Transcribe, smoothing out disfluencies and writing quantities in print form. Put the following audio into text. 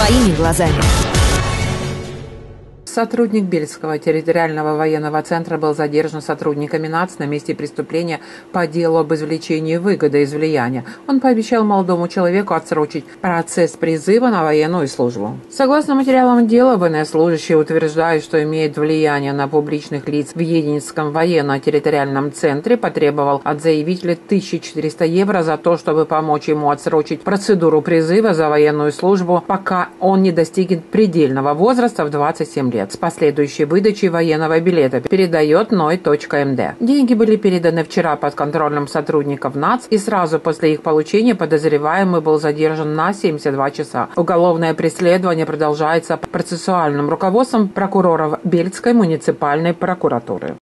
своими глазами. Сотрудник Бельцкого территориального военного центра был задержан сотрудниками НАЦ на месте преступления по делу об извлечении выгоды из влияния. Он пообещал молодому человеку отсрочить процесс призыва на военную службу. Согласно материалам дела, военнослужащий утверждает, что имеет влияние на публичных лиц в Единском военно-территориальном центре, потребовал от заявителя 1400 евро за то, чтобы помочь ему отсрочить процедуру призыва за военную службу, пока он не достигнет предельного возраста в 27 лет. С последующей выдачей военного билета, передает noi.md. Деньги были переданы вчера подконтрольным сотрудникам НАЦ, и сразу после их получения подозреваемый был задержан на 72 часа. Уголовное преследование продолжается процессуальным руководством прокуроров Бельцкой муниципальной прокуратуры.